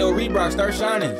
your Readbrok, start shining.